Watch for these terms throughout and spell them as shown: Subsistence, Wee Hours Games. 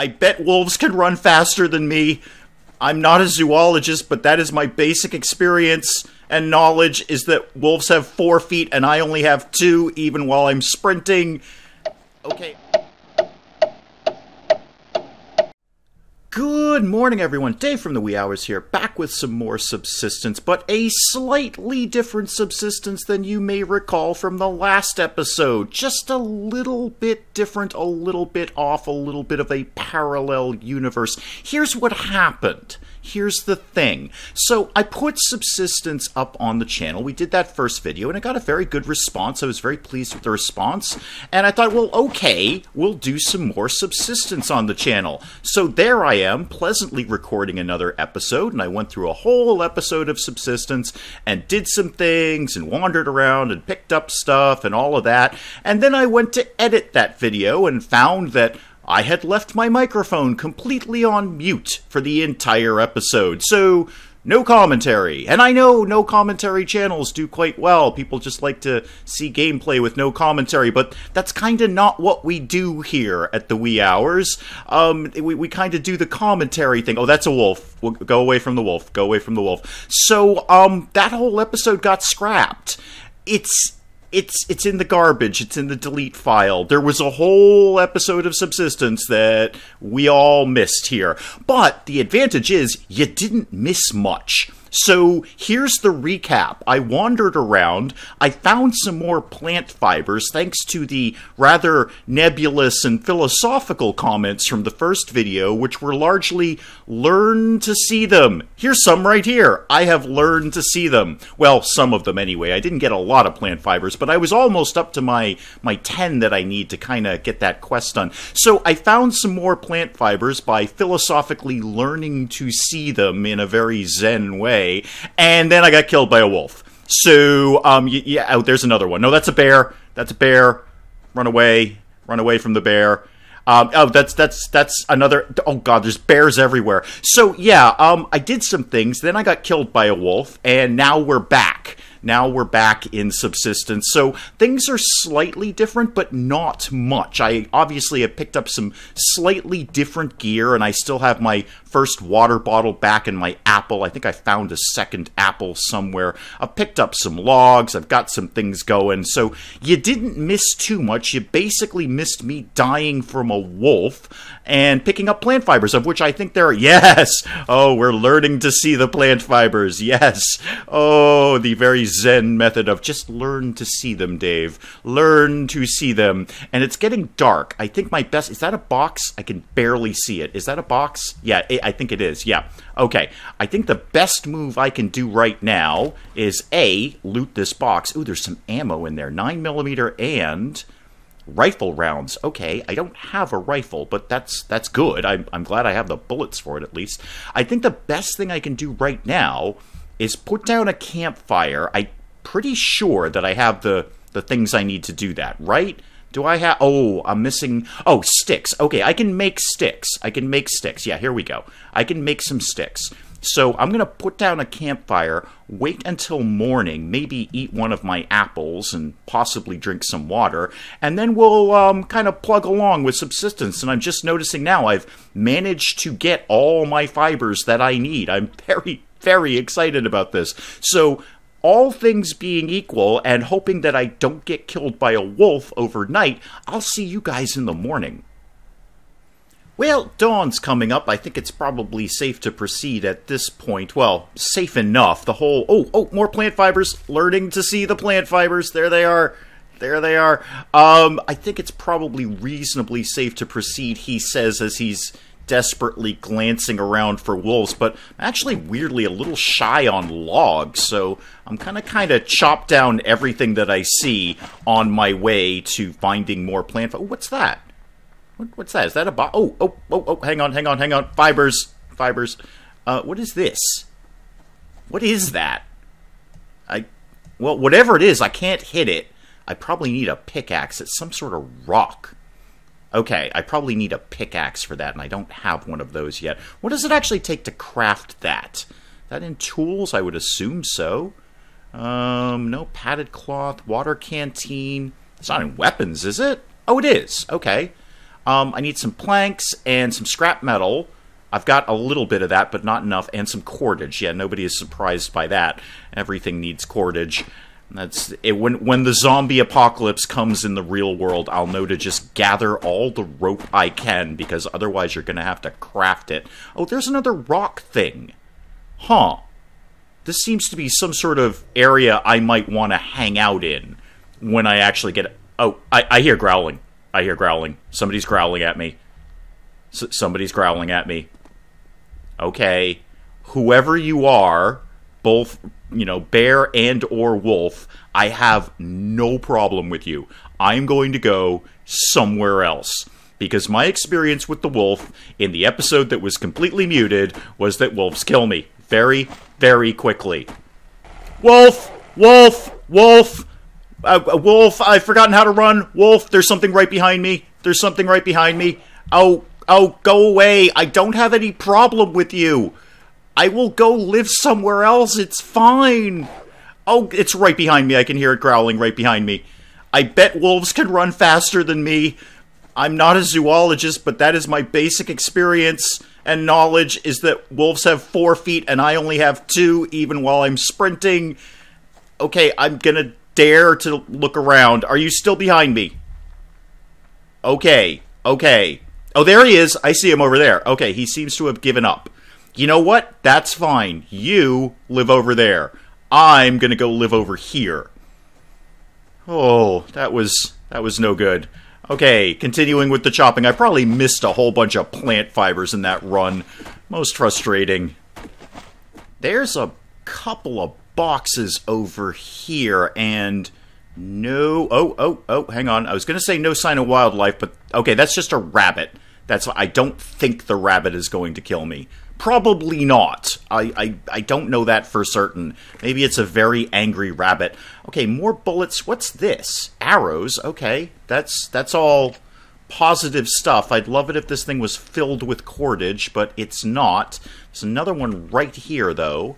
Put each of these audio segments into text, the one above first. I bet wolves can run faster than me. I'm not a zoologist, but that is my basic experience and knowledge, is that wolves have 4 feet and I only have 2, even while I'm sprinting. Okay. Good morning, everyone. Dave from the Wee Hours here, back with some more Subsistence, but a slightly different Subsistence than you may recall from the last episode. Just a little bit different, a little bit off, a little bit of a parallel universe. Here's what happened. Here's the thing. So I put Subsistence up on the channel. We did that first video, and it got a very good response. I was very pleased with the response, and I thought, well, okay, we'll do some more Subsistence on the channel. So there I am, pleasantly recording another episode, and I went through a whole episode of Subsistence and did some things and wandered around and picked up stuff and all of that, and then I went to edit that video and found that I had left my microphone completely on mute for the entire episode, so no commentary. And I know no commentary channels do quite well. People just like to see gameplay with no commentary, but that's kind of not what we do here at the Wee Hours. We kind of do the commentary thing. Oh, that's a wolf. We'll go away from the wolf. Go away from the wolf. So that whole episode got scrapped. It's in the garbage. It's in the delete file. There was a whole episode of Subsistence that we all missed here. But the advantage is you didn't miss much. So here's the recap. I wandered around. I found some more plant fibers thanks to the rather nebulous and philosophical comments from the first video, which were largely learn to see them. Here's some right here. I have learned to see them. Well, some of them anyway. I didn't get a lot of plant fibers, but I was almost up to my 10 that I need to kind of get that quest done. So I found some more plant fibers by philosophically learning to see them in a very Zen way. And then I got killed by a wolf. So, yeah, oh, there's another one. No, that's a bear. That's a bear. Run away. Run away from the bear. Oh, that's another. Oh, God, there's bears everywhere. So, yeah, I did some things. Then I got killed by a wolf. And now we're back. Now we're back in Subsistence. So things are slightly different, but not much. I obviously have picked up some slightly different gear, and I still have my first water bottle back and my apple. I think I found a second apple somewhere. I've picked up some logs. I've got some things going. So you didn't miss too much. You basically missed me dying from a wolf and picking up plant fibers, of which I think there are... Yes! Oh, we're learning to see the plant fibers. Yes! Oh, the very Zen method of just learn to see them, Dave. Learn to see them. And it's getting dark. I think my best... Is that a box? I can barely see it. Is that a box? Yeah, I think it is. Yeah. Okay. I think the best move I can do right now is A, loot this box. Ooh, there's some ammo in there. 9mm and... rifle rounds. Okay, I don't have a rifle, but that's good. I'm glad I have the bullets for it, at least. I think the best thing I can do right now is put down a campfire. I'm pretty sure that I have the things I need to do that, right? Do I have... Oh, I'm missing... Oh, sticks. Okay, I can make sticks. I can make sticks. Yeah, here we go. I can make some sticks. So I'm going to put down a campfire, wait until morning, maybe eat one of my apples and possibly drink some water, and then we'll kind of plug along with Subsistence. And I'm just noticing now I've managed to get all my fibers that I need. I'm very, very excited about this. So all things being equal and hoping that I don't get killed by a wolf overnight, I'll see you guys in the morning. Well, dawn's coming up. I think it's probably safe to proceed at this point. Well, safe enough. The whole... Oh, more plant fibers. Learning to see the plant fibers. There they are. There they are. I think it's probably reasonably safe to proceed, he says, as he's desperately glancing around for wolves, but I'm actually weirdly a little shy on logs, so I'm kind of chop down everything that I see on my way to finding more plant... Oh, what's that? What's that? Is that a box? Oh, hang on. Fibers. What is this? What is that? Well, whatever it is, I can't hit it. I probably need a pickaxe. It's some sort of rock. Okay, I probably need a pickaxe for that, and I don't have one of those yet. What does it actually take to craft that? Is that in tools? I would assume so. No, padded cloth, water canteen. It's not in weapons, is it? Oh, it is. Okay. I need some planks and some scrap metal. I've got a little bit of that, but not enough, and some cordage. Yeah, nobody is surprised by that. Everything needs cordage. That's it. When the zombie apocalypse comes in the real world, I'll know to just gather all the rope I can, because otherwise you're going to have to craft it. Oh, there's another rock thing. Huh. This seems to be some sort of area I might want to hang out in when I actually get... Oh, I hear growling. I hear growling. Somebody's growling at me. Somebody's growling at me. Okay. Whoever you are, both... you know, bear and or wolf, I have no problem with you. I'm going to go somewhere else. Because my experience with the wolf in the episode that was completely muted was that wolves kill me very, very quickly. Wolf! Wolf! Wolf! Wolf, I've forgotten how to run. Wolf, there's something right behind me. There's something right behind me. Oh, go away. I don't have any problem with you. I will go live somewhere else. It's fine. Oh, it's right behind me. I can hear it growling right behind me. I bet wolves can run faster than me. I'm not a zoologist, but that is my basic experience and knowledge, is that wolves have 4 feet and I only have 2, even while I'm sprinting. Okay, I'm gonna dare to look around. Are you still behind me? Okay, okay. Oh, there he is. I see him over there. Okay, he seems to have given up. You know what? That's fine. You live over there. I'm gonna go live over here. Oh, that was no good. Okay, continuing with the chopping. I probably missed a whole bunch of plant fibers in that run. Most frustrating. There's a couple of boxes over here, and no... Oh, hang on. I was gonna say no sign of wildlife, but... Okay, that's just a rabbit. I don't think the rabbit is going to kill me. Probably not. I don't know that for certain. Maybe it's a very angry rabbit. Okay, more bullets. What's this? Arrows. Okay, that's all positive stuff. I'd love it if this thing was filled with cordage, but it's not. There's another one right here, though.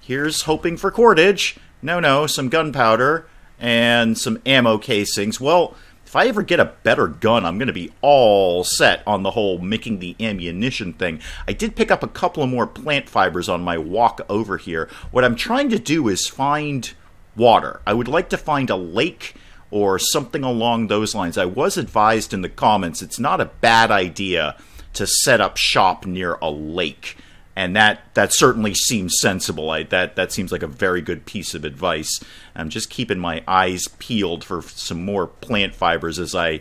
Here's hoping for cordage. No, some gunpowder and some ammo casings. Well, if I ever get a better gun, I'm going to be all set on the whole making the ammunition thing. I did pick up a couple of more plant fibers on my walk over here. What I'm trying to do is find water. I would like to find a lake or something along those lines. I was advised in the comments it's not a bad idea to set up shop near a lake. And that certainly seems sensible. That seems like a very good piece of advice. I'm just keeping my eyes peeled for some more plant fibers as I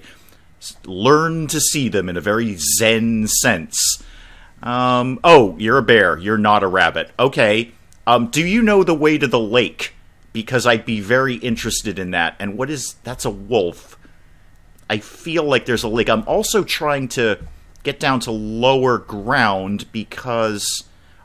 learn to see them in a very zen sense. Oh, you're a bear. You're not a rabbit. Okay. Do you know the way to the lake? Because I'd be very interested in that. And what is... That's a wolf. I feel like there's a lake. I'm also trying to... get down to lower ground, because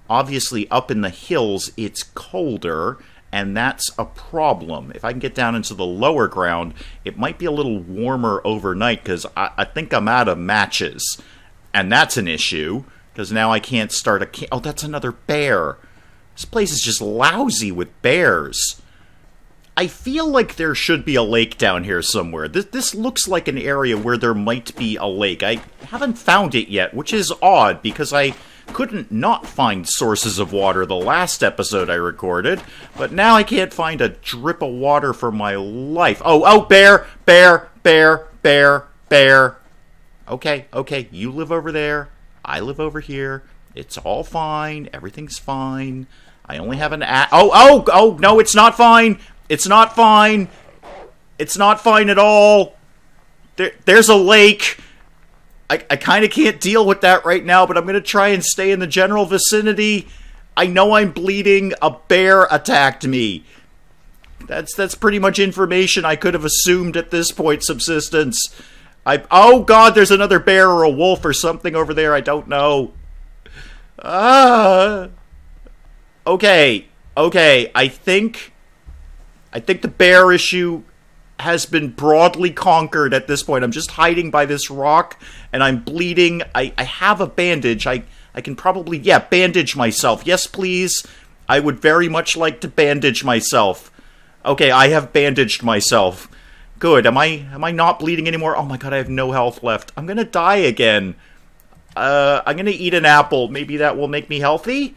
obviously up in the hills it's colder, and that's a problem. If I can get down into the lower ground, it might be a little warmer overnight, because I think I'm out of matches, and that's an issue, because now I can't start a camp. Oh, that's another bear. This place is just lousy with bears. I feel like there should be a lake down here somewhere. This looks like an area where there might be a lake. I haven't found it yet, which is odd, because I couldn't not find sources of water the last episode I recorded. But now I can't find a drip of water for my life. Oh, bear, bear, bear, bear, bear. Okay, you live over there. I live over here. It's all fine. Everything's fine. I only have an oh, no, it's not fine. It's not fine. It's not fine at all. There's a lake. I kind of can't deal with that right now, but I'm going to try and stay in the general vicinity. I know I'm bleeding. A bear attacked me. That's pretty much information I could have assumed at this point, Subsistence. Oh, God, there's another bear or a wolf or something over there. I don't know. Okay, I think the bear issue has been broadly conquered at this point. I'm just hiding by this rock, and I'm bleeding. I have a bandage. I can probably, yeah, bandage myself. Yes, please. I would very much like to bandage myself. Okay, I have bandaged myself. good. Am I not bleeding anymore? Oh my god, I have no health left. I'm gonna die again. I'm gonna eat an apple. Maybe that will make me healthy?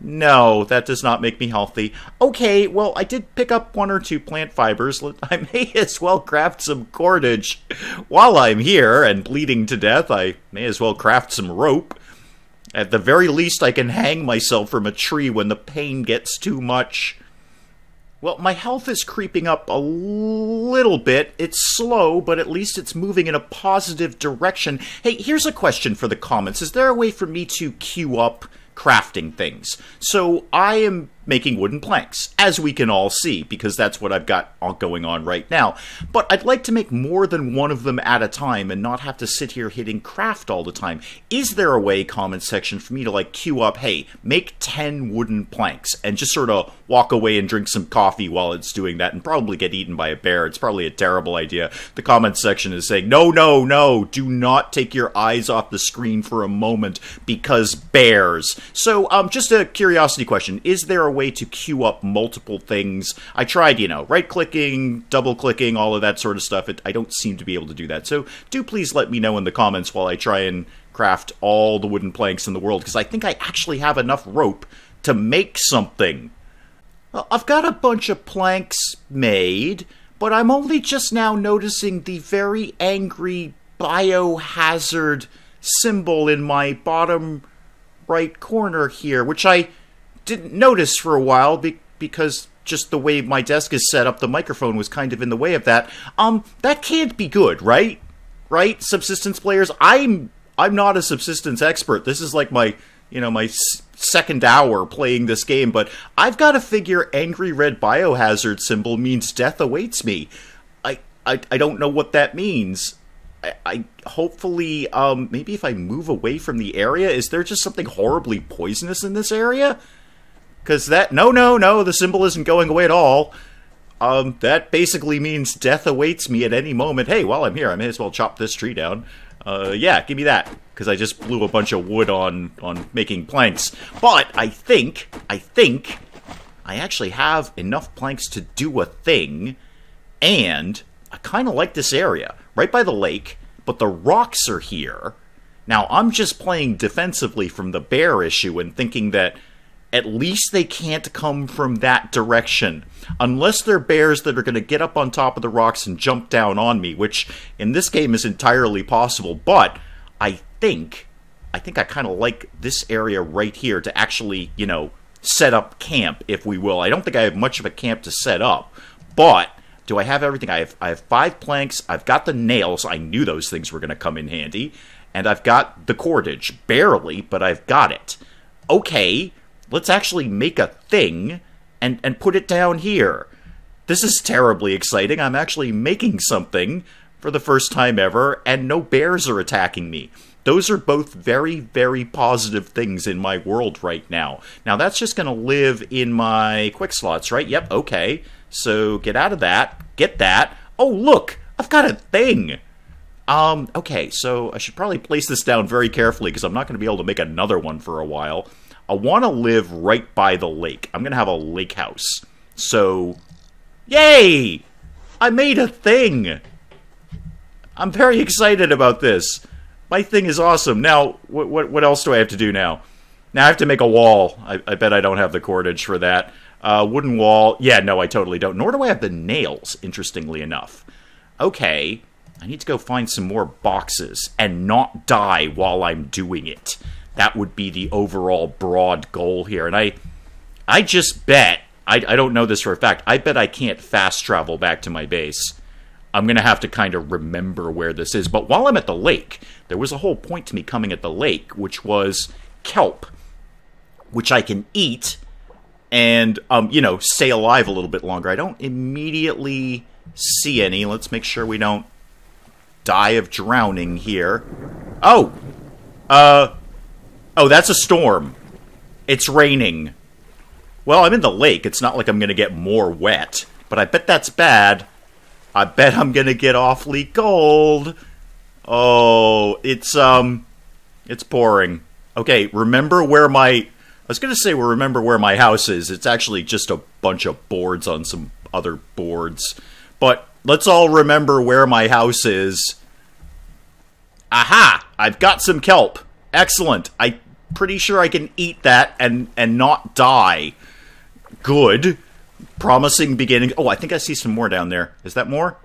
No, that does not make me healthy. Okay, well, I did pick up 1 or 2 plant fibers. I may as well craft some cordage. While I'm here and bleeding to death, I may as well craft some rope. At the very least, I can hang myself from a tree when the pain gets too much. Well, my health is creeping up a little bit. It's slow, but at least it's moving in a positive direction. Hey, here's a question for the comments. Is there a way for me to queue up crafting things? So I am making wooden planks, as we can all see, because that's what I've got going on right now. But I'd like to make more than one of them at a time and not have to sit here hitting craft all the time. Is there a way, comment section, for me to like queue up, hey, make 10 wooden planks and just sort of walk away and drink some coffee while it's doing that and probably get eaten by a bear? It's probably a terrible idea. The comment section is saying, no, no, no, do not take your eyes off the screen for a moment because bears. So just a curiosity question, is there a way to queue up multiple things? I tried, you know, right-clicking, double-clicking, all of that sort of stuff. I don't seem to be able to do that. So do please let me know in the comments while I try and craft all the wooden planks in the world, because I think I actually have enough rope to make something. Well, I've got a bunch of planks made, but I'm only just now noticing the very angry biohazard symbol in my bottom right corner here, which I didn't notice for a while because just the way my desk is set up, the microphone was kind of in the way of that. That can't be good, right? Right, Subsistence players? I'm not a Subsistence expert. This is like my, you know, my second hour playing this game, but I've got to figure angry red biohazard symbol means death awaits me. I don't know what that means. I hopefully, maybe if I move away from the area, is there just something horribly poisonous in this area? Because that, no, no, no, the symbol isn't going away at all. That basically means death awaits me at any moment. Hey, while I'm here, I may as well chop this tree down. Yeah, give me that. Because I just blew a bunch of wood on making planks. But I think, I actually have enough planks to do a thing. And I kind of like this area. Right by the lake, but the rocks are here. Now, I'm just playing defensively from the bear issue and thinking that at least they can't come from that direction. Unless they're bears that are going to get up on top of the rocks and jump down on me, which in this game is entirely possible. But I think I kind of like this area right here to actually, you know, set up camp, if we will. I don't think I have much of a camp to set up, but do I have everything? I have 5 planks. I've got the nails. I knew those things were going to come in handy. And I've got the cordage. Barely, but I've got it. Okay. Let's actually make a thing and put it down here. This is terribly exciting. I'm actually making something for the first time ever, and no bears are attacking me. Those are both very, very positive things in my world right now. Now, that's just going to live in my quick slots, right? Yep, okay. So get out of that. Get that. Oh, look! I've got a thing! Okay, so I should probably place this down very carefully because I'm not going to be able to make another one for a while. I want to live right by the lake. I'm going to have a lake house. So, yay! I made a thing! I'm very excited about this. My thing is awesome. Now, what else do I have to do now? Now I have to make a wall. I bet I don't have the cordage for that. Wooden wall. Yeah, no, I totally don't. Nor do I have the nails, interestingly enough. Okay, I need to go find some more boxes and not die while I'm doing it. That would be the overall broad goal here. And I just bet, I don't know this for a fact, I bet I can't fast travel back to my base. I'm going to have to kind of remember where this is. But while I'm at the lake, there was a whole point to me coming at the lake, which was kelp, which I can eat and, you know, stay alive a little bit longer. I don't immediately see any. Let's make sure we don't die of drowning here. Oh! Oh, that's a storm. It's raining. Well, I'm in the lake. It's not like I'm going to get more wet. But I bet that's bad. I bet I'm going to get awfully cold. Oh, it's pouring. Okay, remember where my... I was going to say, well, remember where my house is. It's actually just a bunch of boards on some other boards. But Let's all remember where my house is. Aha! I've got some kelp. Excellent. I'm pretty sure I can eat that and not die. Good. Promising beginning. Oh, I think I see some more down there. Is that more?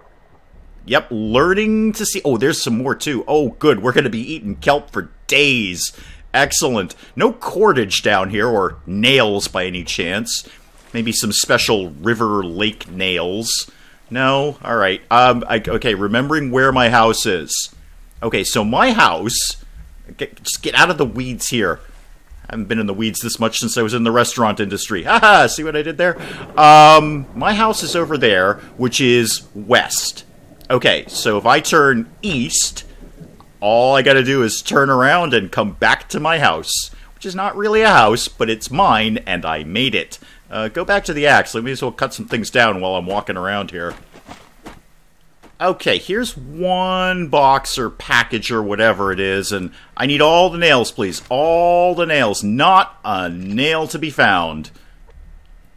Yep, learning to see. Oh, there's some more too. Oh, good. We're going to be eating kelp for days. Excellent. No cordage down here, or nails by any chance. Maybe some special river lake nails. No? Alright. Okay, remembering where my house is. Okay, so my house... just get out of the weeds here. I haven't been in the weeds this much since I was in the restaurant industry. Haha, see what I did there? My house is over there, which is west. Okay, so if I turn east... all I gotta do is turn around and come back to my house, which is not really a house, but it's mine, and I made it. Go back to the axe. Let me as well cut some things down while I'm walking around here. Okay, here's one box or package or whatever it is, and I need all the nails, please. All the nails. Not a nail to be found.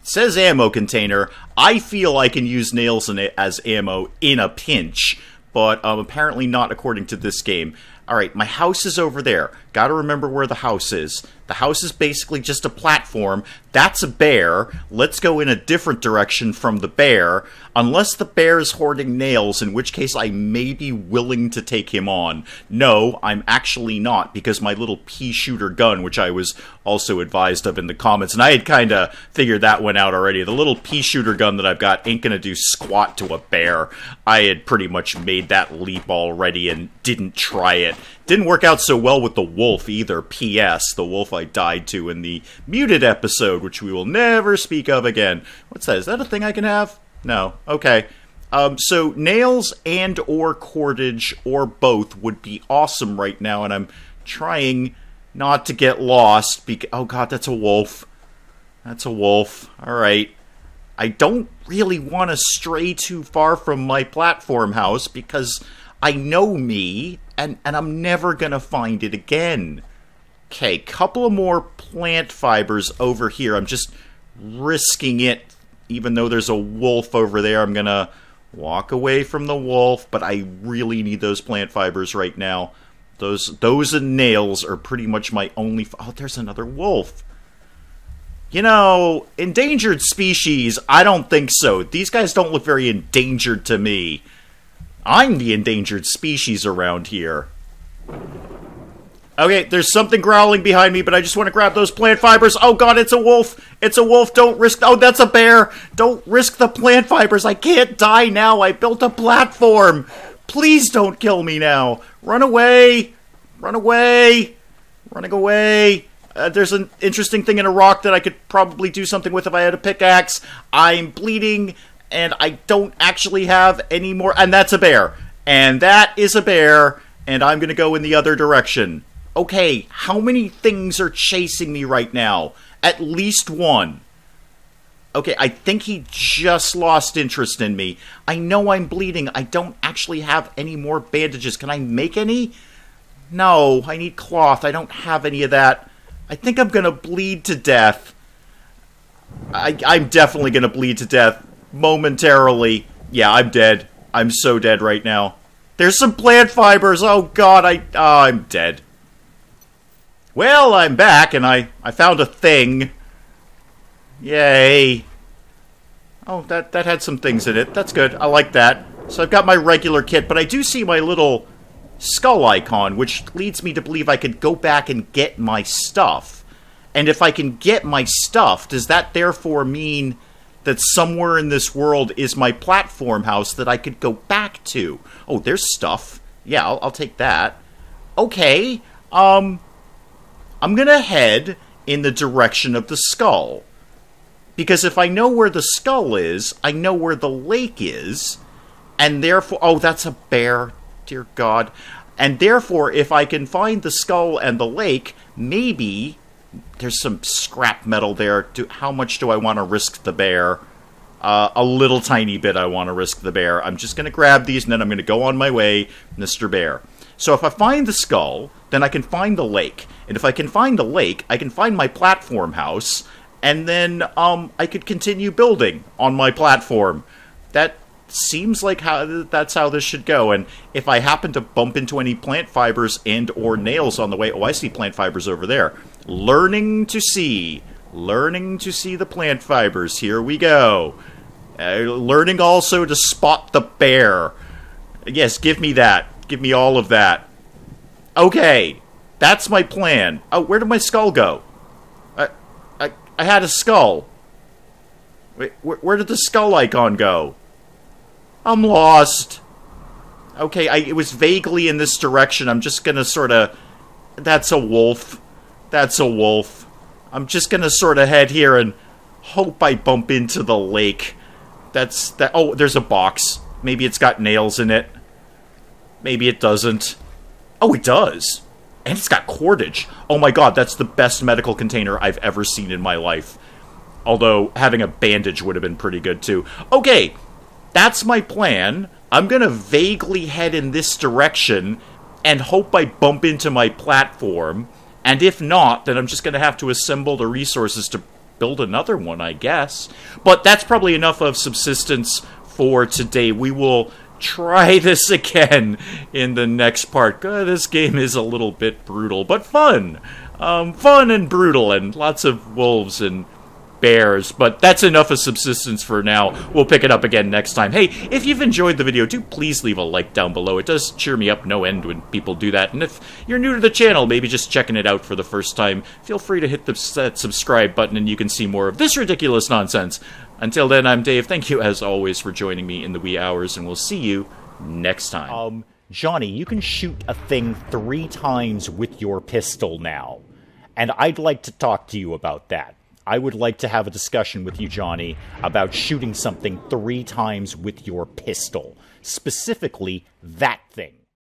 It says ammo container. I feel I can use nails as ammo in a pinch. But apparently not according to this game. Alright, my house is over there. Gotta remember where the house is. The house is basically just a platform. That's a bear. Let's go in a different direction from the bear. Unless the bear is hoarding nails, in which case I may be willing to take him on. No, I'm actually not, because my little pea shooter gun, which I was also advised of in the comments, and I had kind of figured that one out already. The little pea shooter gun that I've got ain't gonna do squat to a bear. I had pretty much made that leap already and didn't try it. Didn't work out so well with the wolf either, P.S. The wolf I died to in the muted episode, which we will never speak of again. What's that? Is that a thing I can have? No. Okay. So nails and or cordage or both would be awesome right now, and I'm trying not to get lost. Oh god, that's a wolf. That's a wolf. Alright. I don't really want to stray too far from my platform house, because... I know me, and I'm never gonna find it again. Okay, couple of more plant fibers over here. I'm just risking it, even though there's a wolf over there. I'm gonna walk away from the wolf, but I really need those plant fibers right now. Those and nails are pretty much my only... oh, there's another wolf. You know, endangered species, I don't think so. These guys don't look very endangered to me. I'm the endangered species around here. Okay, there's something growling behind me, but I just want to grab those plant fibers. Oh god, it's a wolf! It's a wolf! Don't risk... oh, that's a bear! Don't risk the plant fibers! I can't die now! I built a platform! Please don't kill me now! Run away! Run away! Running away! There's an interesting thing in a rock that I could probably do something with if I had a pickaxe. I'm bleeding... and I don't actually have any more... and that's a bear. And that is a bear. And I'm going to go in the other direction. Okay, how many things are chasing me right now? At least one. Okay, I think he just lost interest in me. I know I'm bleeding. I don't actually have any more bandages. Can I make any? No, I need cloth. I don't have any of that. I think I'm going to bleed to death. I'm definitely going to bleed to death. Momentarily. Yeah, I'm dead. I'm so dead right now. There's some plant fibers. Oh god, I'm dead. Well, I'm back and I found a thing. Yay. Oh, that had some things in it. That's good. I like that. So I've got my regular kit, but I do see my little skull icon, which leads me to believe I could go back and get my stuff. And if I can get my stuff, does that therefore mean... that somewhere in this world is my platform house that I could go back to? Oh, there's stuff. Yeah, I'll take that. Okay, I'm gonna head in the direction of the skull. Because if I know where the skull is, I know where the lake is, and therefore... oh, that's a bear. Dear God. And therefore, if I can find the skull and the lake, maybe... there's some scrap metal there. How much do I want to risk the bear? A little tiny bit I want to risk the bear. I'm just going to grab these, and then I'm going to go on my way, Mr. Bear. So if I find the skull, then I can find the lake. And if I can find the lake, I can find my platform house. And then I could continue building on my platform. That seems like that's how this should go. And if I happen to bump into any plant fibers and or nails on the way, oh, I see plant fibers over there. Learning to see the plant fibers. Here we go. Learning also to spot the bear. Yes, give me that. Give me all of that. Okay, that's my plan. Oh, where did my skull go? I had a skull. Wait, where did the skull icon go? I'm lost. Okay, it was vaguely in this direction. I'm just gonna sort of... That's a wolf. That's a wolf. I'm just gonna sort of head here and hope I bump into the lake. That's... that. Oh, there's a box. Maybe it's got nails in it. Maybe it doesn't. Oh, it does. And it's got cordage. Oh my god, that's the best medical container I've ever seen in my life. Although, having a bandage would have been pretty good, too. Okay, that's my plan. I'm gonna vaguely head in this direction and hope I bump into my platform. And if not, then I'm just gonna have to assemble the resources to build another one, I guess. But that's probably enough of Subsistence for today. We will try this again in the next part. This game is a little bit brutal, but fun. Fun and brutal, and lots of wolves and bears. But that's enough of Subsistence for now. We'll pick it up again next time. Hey, if you've enjoyed the video, do please leave a like down below. It does cheer me up no end when people do that. And if you're new to the channel, maybe just checking it out for the first time, feel free to hit that subscribe button and you can see more of this ridiculous nonsense. Until then, I'm Dave. Thank you, as always, for joining me in the wee hours, and we'll see you next time. Johnny, you can shoot a thing 3 times with your pistol now, and I'd like to talk to you about that. I would like to have a discussion with you, Johnny, about shooting something 3 times with your pistol. Specifically, that thing.